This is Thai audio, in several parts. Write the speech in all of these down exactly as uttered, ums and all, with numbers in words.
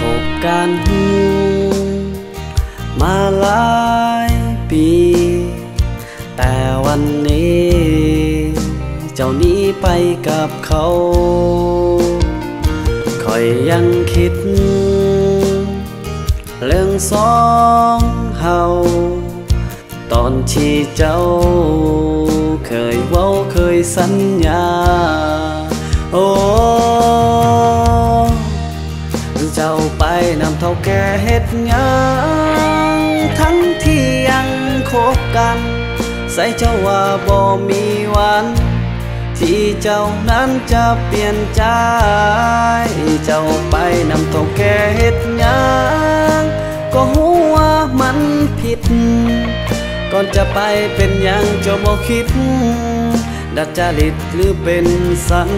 คบกันมาหลายปีแต่วันนี้เจ้าหนีไปกับเขาคอยยังคิดเรื่องสองเฮาตอนที่เจ้าเคยเว้าเคยสัญญาโอ้เจ้าไปนำเท่าแก่เฮ็ดหยังทั้งที่ยังคบกันใส่เจ้าว่าบ่มีวันที่เจ้านั้นจะเปลี่ยนใจเจ้าไปนำเท่าแก่เฮ็ดหยังก็หูว่ามันผิดก่อนจะไปเป็นยังเจ้าบ่คิดดัดจริตหรือเป็นสัน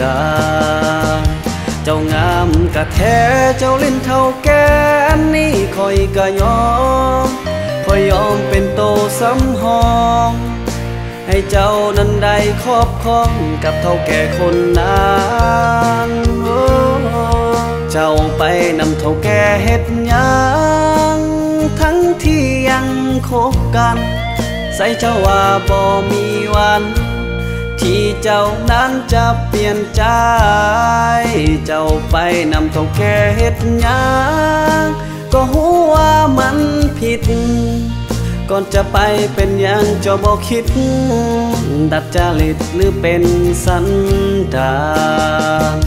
ดานเจ้างามกะแท้เจ้าเล่นเท่าแก่นี่คอยกะยอมคอยยอมเป็นโตสำหองให้เจ้านั้นได้ครอบครองกับเท่าแก่คนนั้นเจ้าไปนำเท่าแก่เฮ็ดหยังทั้งที่ยังคบกันใส่เจ้าว่าบ่มีวันที่เจ้านั้นจะเปลี่ยนใจเจ้าไปนำเท่าแก่เฮ็ดหยังก็หูว่ามันผิดก่อนจะไปเป็นยังเจ้าบ่คิดดัดจริตหรือเป็นสันดาน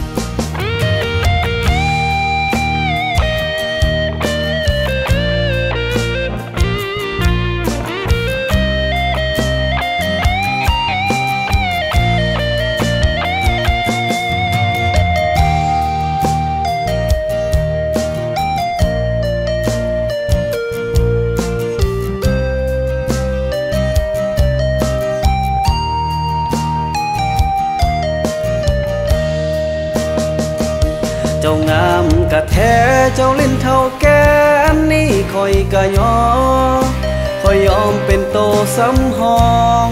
เจ้างามกะแท้เจ้าเล่นเท่าแก่นี่คอยกะยอมคอยยอมเป็นโตสำหอง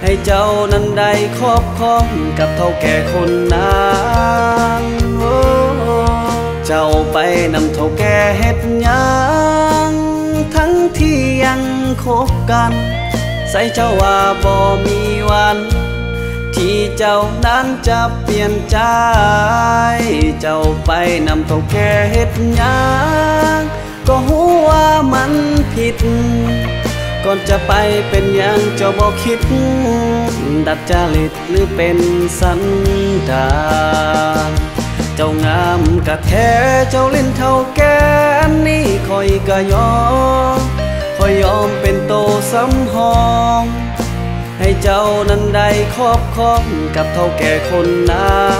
ให้เจ้านั้นได้ครอบครองกับเท่าแก่คนนั้นเจ้าไปนำเท่าแก่เฮ็ดหยังทั้งที่ยังคบกันใส่เจ้าว่าบ่มีวันที่เจ้านั้นจะเปลี่ยนใจเจ้าไปนำเท่าแก่เฮ็ดหยังก็หูว่ามันผิดก่อนจะไปเป็นยังเจ้าบ่คิดดัดจริตหรือเป็นสันดานเจ้างามกะแท้เจ้าเล่นเท่าแก่นี่คอยกะยอมคอยยอมเป็นโตสำหองให้เจ้านั้นได้ครอบครองกับเท่าแก่คนนั้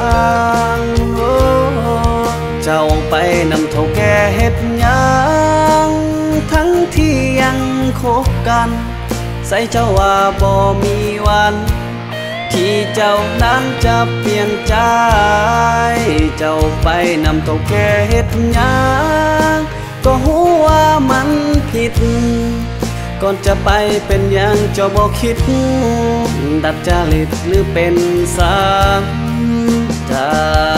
นเจ้าไปนำเท่าแก่เฮ็ดหยังทั้งที่ยังคบกันใส่เจ้าว่าบ่มีวันที่เจ้านั้นจะเปลี่ยนใจเจ้าไปนำเท่าแก่เฮ็ดหยังก็หูว่ามันผิดก่อนจะไปเป็นยังเจ้าบ่คิดดัดจริตหรือเป็นสันดาน